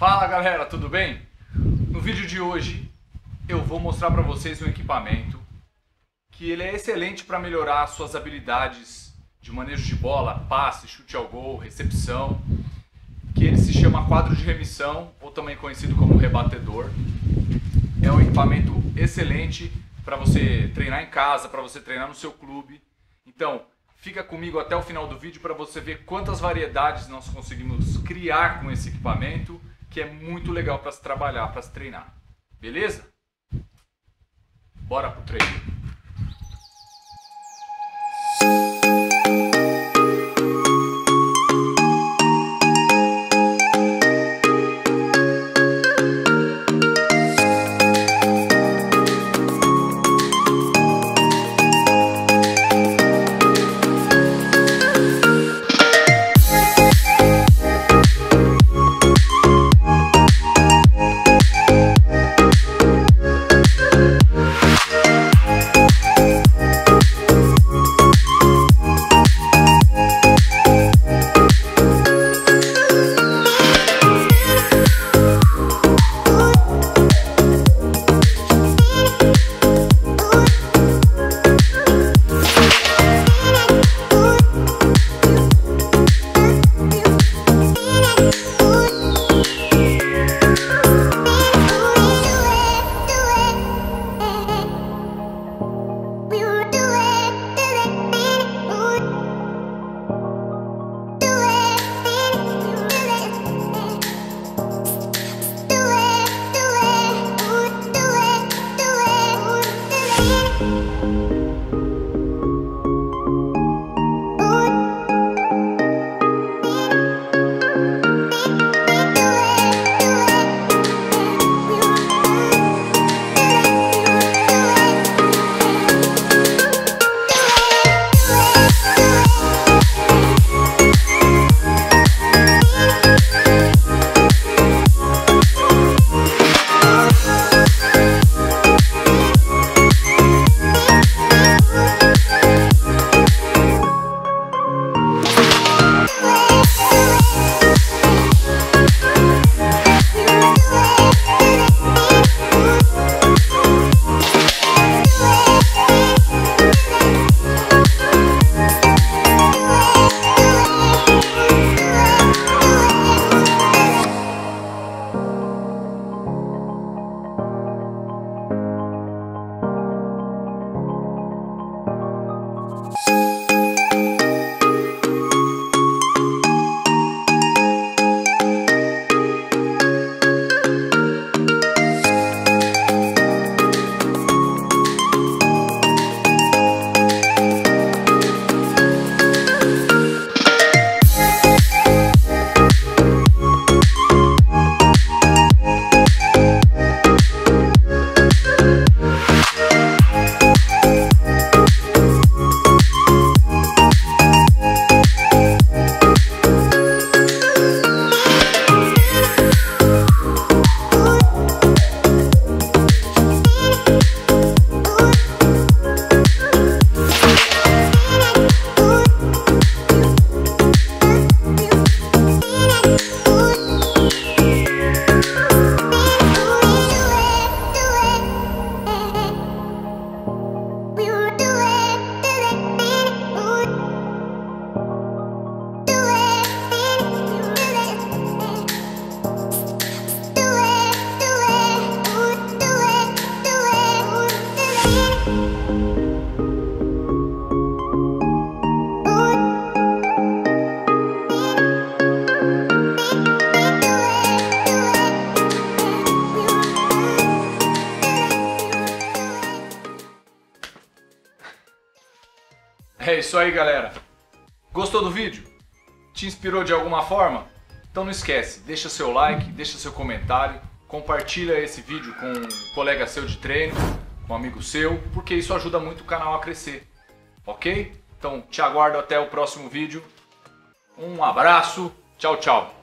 Fala galera, tudo bem? No vídeo de hoje eu vou mostrar para vocês um equipamento que ele é excelente para melhorar suas habilidades de manejo de bola, passe, chute ao gol, recepção, que ele se chama quadro de remissão ou também conhecido como rebatedor. É um equipamento excelente para você treinar em casa, para você treinar no seu clube. Então fica comigo até o final do vídeo para você ver quantas variedades nós conseguimos criar com esse equipamento, que é muito legal para se trabalhar, para se treinar. Beleza? Bora pro treino. É isso aí galera, gostou do vídeo? Te inspirou de alguma forma? Então não esquece, deixa seu like, deixa seu comentário, compartilha esse vídeo com um colega seu de treino, com um amigo seu, porque isso ajuda muito o canal a crescer, ok? Então te aguardo até o próximo vídeo, um abraço, tchau tchau!